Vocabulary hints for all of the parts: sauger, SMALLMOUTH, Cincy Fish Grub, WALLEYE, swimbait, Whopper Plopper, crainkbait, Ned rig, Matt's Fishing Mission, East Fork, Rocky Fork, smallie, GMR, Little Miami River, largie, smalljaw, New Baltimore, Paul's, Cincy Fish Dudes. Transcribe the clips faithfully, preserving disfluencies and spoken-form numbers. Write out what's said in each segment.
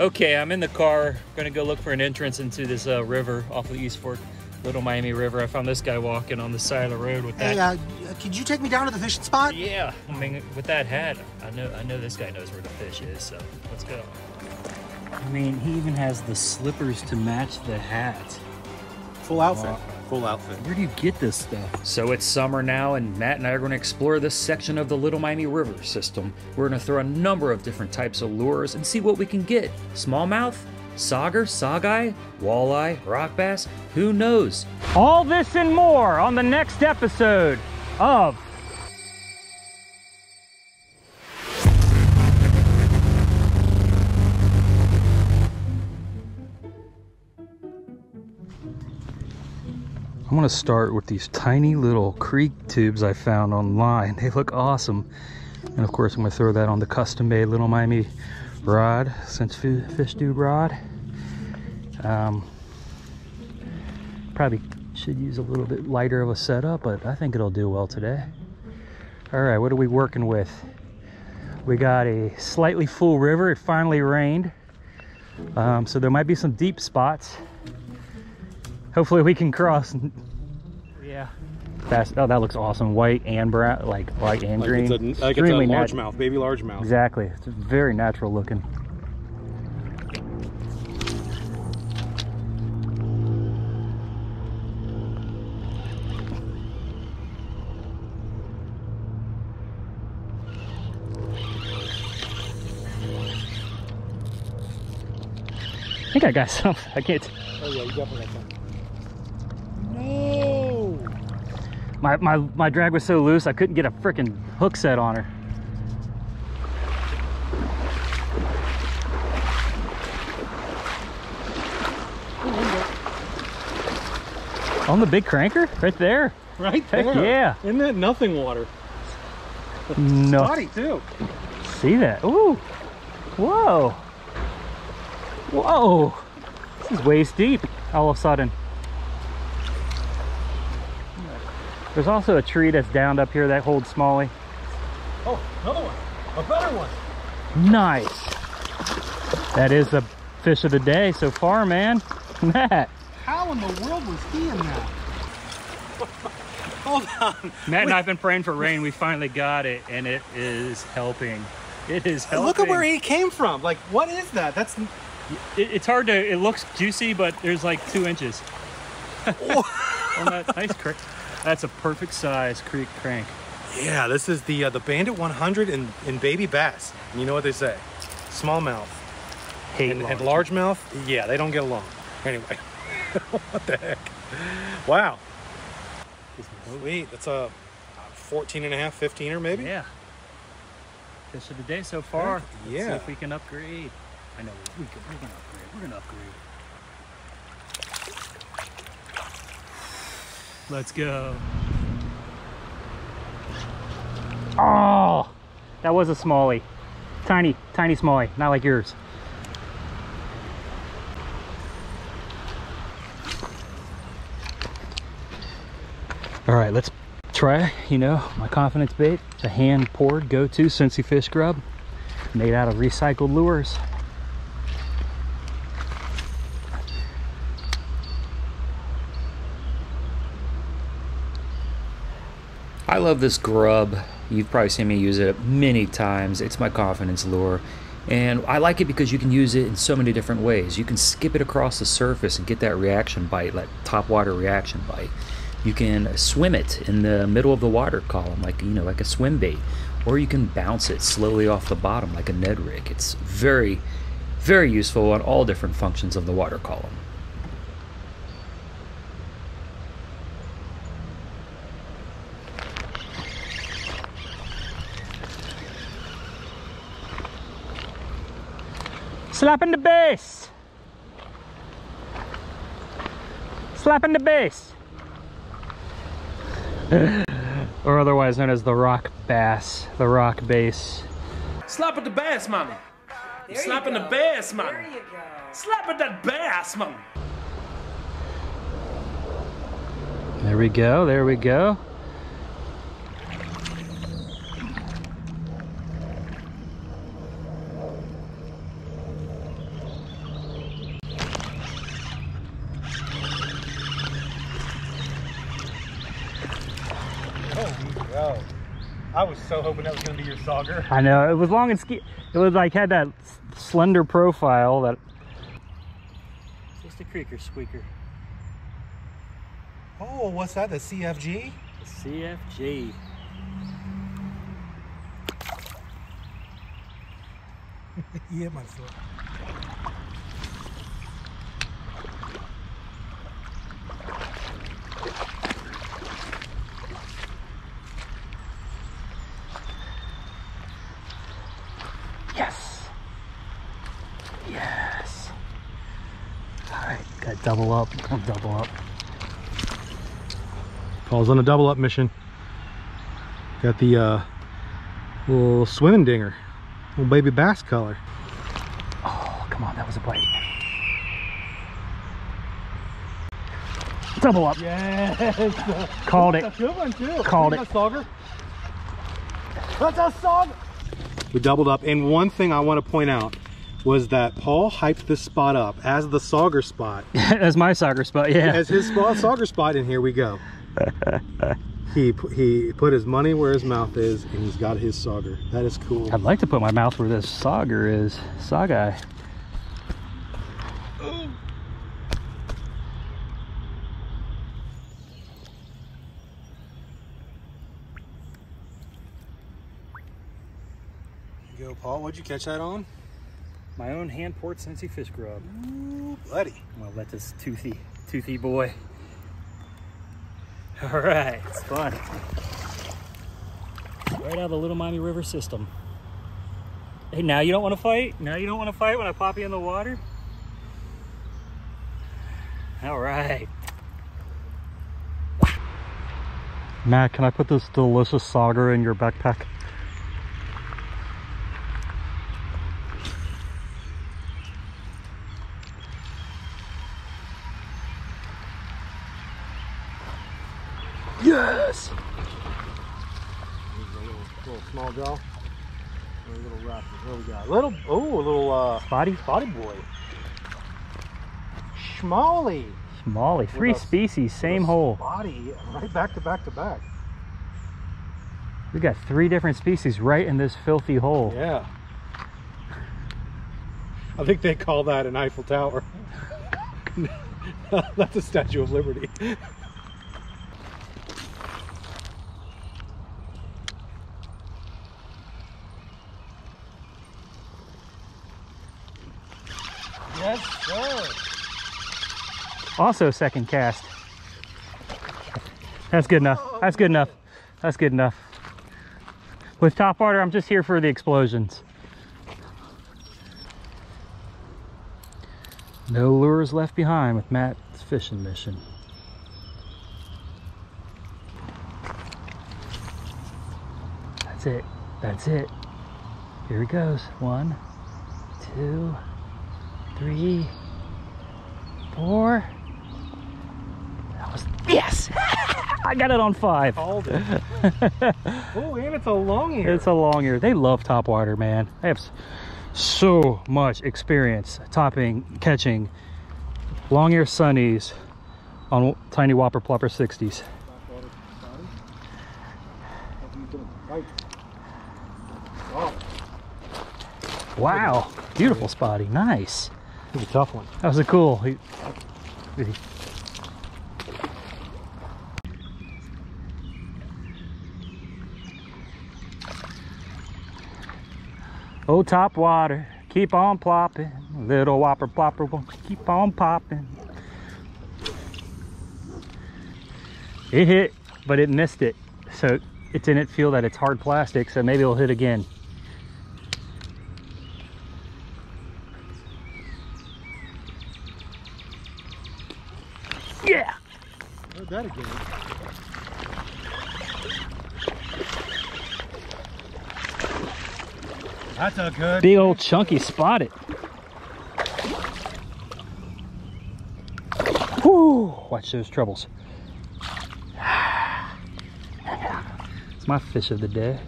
Okay, I'm in the car. I'm gonna go look for an entrance into this uh, river off the East Fork, Little Miami River. I found this guy walking on the side of the road with that. Hey, uh, could you take me down to the fishing spot? Yeah, I mean, with that hat, I know I know this guy knows where the fish is, so let's go. I mean, he even has the slippers to match the hat. Full outfit. Wow. Full outfit. Where do you get this stuff? So it's summer now, and Matt and I are going to explore this section of the Little Miami River system. We're going to throw a number of different types of lures and see what we can get. Smallmouth, sauger, sogeye, walleye, rock bass, who knows? All this and more on the next episode of I'm gonna start with these tiny little creek tubes I found online. They look awesome. And of course, I'm gonna throw that on the custom-made Little Miami rod, Cincy Fish Dude rod. Um, probably should use a little bit lighter of a setup, but I think it'll do well today. All right, what are we working with? We got a slightly full river. It finally rained. Um, so there might be some deep spots. Hopefully we can cross. Yeah. Fast. Oh, that looks awesome. White and brown, like white and like green. It's a, like it's a largemouth, baby largemouth. Exactly. It's very natural looking. I think I got something. I can't. Oh yeah, you definitely got something. My, my, my drag was so loose, I couldn't get a frickin' hook set on her. Ooh, on the big cranker? Right there? Right there. Heck yeah. Isn't that nothing water? No. Spotty too. See that? Ooh. Whoa. Whoa. This is waist deep all of a sudden. There's also a tree that's downed up here that holds smallie. Oh, another one, a better one. Nice. That is the fish of the day so far, man. Matt. How in the world was he in that? Hold on. Matt Wait. and I have been praying for rain. We finally got it, and it is helping. It is helping. Look at where he came from. Like, what is that? That's. It, it's hard to, it looks juicy, but there's like two inches. On that nice creek. That's a perfect size creek crank. Yeah, this is the uh, the Bandit one hundred in, in baby bass. And you know what they say? Smallmouth and, and largemouth. Yeah, they don't get along. Anyway, what the heck? Wow. Sweet, that's a fourteen and a half, fifteen-er maybe? Yeah. Fish of the day so far. Let's yeah. see if we can upgrade. I know, we can, we're gonna upgrade, we're gonna upgrade. Let's go. Oh, that was a smallie. Tiny, tiny smallie, not like yours. All right, let's try, you know, my confidence bait. It's a hand-poured go-to Cincy Fish Grub made out of recycled lures. I love this grub. You've probably seen me use it many times. It's my confidence lure. And I like it because you can use it in so many different ways. You can skip it across the surface and get that reaction bite, that topwater reaction bite. You can swim it in the middle of the water column, like, you know, like a swim bait. Or you can bounce it slowly off the bottom like a Ned rig. It's very, very useful on all different functions of the water column. Slapping the base. Slapping the base. Or otherwise known as the rock bass. The rock bass. Slapping the bass, mommy. Slapping the bass, mommy. There you go. Slapping that bass, mommy. There we go, there we go. I was so hoping that was going to be your sauger. I know. It was long and ski. It was like had that slender profile that. Is this the creaker squeaker? Oh, what's that? The C F G? The C F G. Yeah, my foot. Yes. Yes. All right, got to double up. Don't double up. Paul's on a double up mission. Got the uh, little swimming dinger. Little baby bass color. Oh, come on, that was a bite. Double up. Yes. Called it. That's a good one too. Called it. That's a sauger. That's a sauger. We doubled up, and one thing I want to point out was that Paul hyped this spot up as the sauger spot. As my sauger spot, yeah. As his spot, sauger spot, and here we go. He, he put his money where his mouth is, and he's got his sauger. That is cool. I'd like to put my mouth where this sauger is. Sauger. There you go, Paul. What'd you catch that on? My own hand-poured Cincy Fish Grub. Ooh, buddy. I'm gonna let this toothy, toothy boy. All right, it's fun. Right out of the Little Miami River system. Hey, now you don't want to fight? Now you don't want to fight when I pop you in the water? All right. Matt, can I put this delicious sauger in your backpack? Yes! There's a little, little small jaw. A little raptor. What we got? Little, oh, a little uh, spotty, spotty boy. Schmally. Schmally. Three species, same hole. Spotty, right back to back to back. We got three different species right in this filthy hole. Yeah. I think they call that an Eiffel Tower. That's a Statue of Liberty. Yes, sir. Also second cast. That's good enough. That's good enough. That's good enough. With top water, I'm just here for the explosions. No lures left behind with Matt's Fishing Mission. That's it. That's it. Here he goes. One, two, three, four. That was, yes! I got it on five. Called it. Oh, and it's a long ear. It's a long ear. They love topwater, man. I have so much experience topping, catching long ear sunnies on tiny Whopper Plopper sixties. Wow. Beautiful spotty. Nice. That was a tough one. That was a cool. He, he. Oh, top water, keep on plopping. Little Whopper Plopper won't keep on popping. It hit, but it missed it. So it didn't feel that it's hard plastic, so maybe it'll hit again. Yeah! Heard that again. That's a good big old chunky spotted. Whoo! Watch those troubles. It's my fish of the day.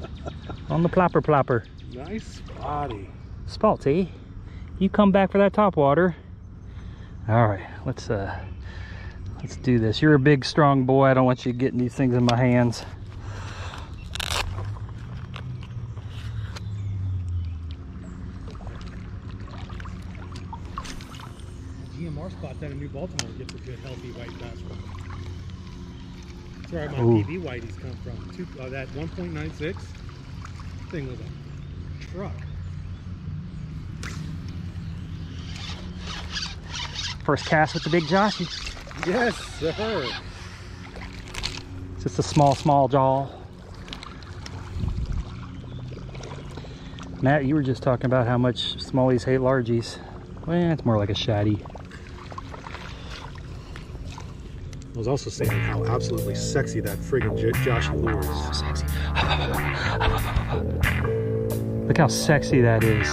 On the Plopper Plopper. Nice spotty. Spotty. You come back for that top water. Alright, let's uh let's do this. You're a big, strong boy. I don't want you getting these things in my hands. G M R spots out of New Baltimore gets a good healthy white bass from. That's where my Ooh. P B whiteys come from. Two, uh, that one point nine six thing was a truck. First cast with the big Joshy. Yes, sir. Just a small, small jaw. Matt, you were just talking about how much smallies hate largies. Well, it's more like a shaddy. I was also saying how absolutely sexy that friggin' J Joshy lure is. Oh, sexy. Look how sexy that is.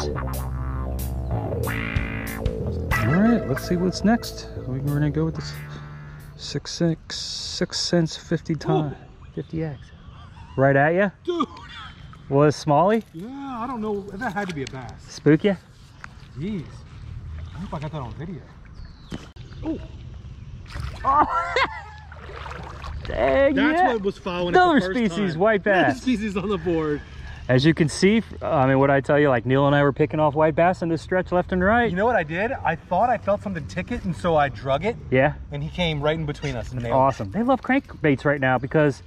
Alright, let's see what's next. We're gonna go with this six, six, six cents, fifty ton, fifty X. Right at you? Dude! Was smallie? Yeah, I don't know. That had to be a bass. Spook ya? Jeez. I hope I got that on video. Ooh. Oh! Dang, that's yeah. what was following another it the first species, time. White bass. Another species on the board. As you can see, I mean, what I tell you, like Neil and I were picking off white bass in this stretch left and right. You know what I did? I thought I felt something tick it, and so I drug it. Yeah. And he came right in between us. And awesome. It. They love crankbaits right now because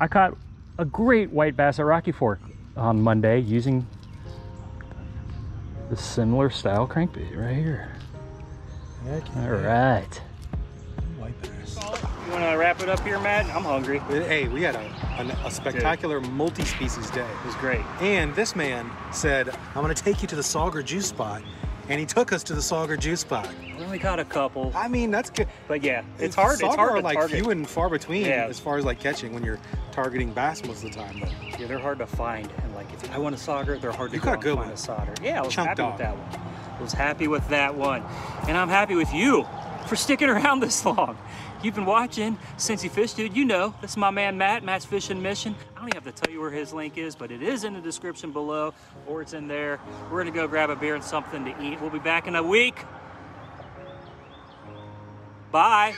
I caught a great white bass at Rocky Fork on Monday using the similar style crankbait right here. Heck all yeah. right. White bass. You want to wrap it up here, Matt? I'm hungry. Hey, we had a, a, a spectacular multi-species day. It was great. And this man said, I'm going to take you to the sauger juice spot. And he took us to the sauger juice spot. We only caught a couple. I mean, that's good. But yeah, it's hard. Sauger it's hard are to like target. Few and far between yeah. as far as like catching when you're targeting bass most of the time. But yeah, they're hard to find. And like if I want a sauger, they're hard to you go got a good find one. A sauger. Yeah, I was Chunk happy dog. With that one. I was happy with that one. And I'm happy with you for sticking around this long. You've been watching Cincy Fish Dude. You know, this is my man Matt, Matt's Fishing Mission. I don't even have to tell you where his link is, but it is in the description below, or it's in there. We're gonna go grab a beer and something to eat. We'll be back in a week. Bye.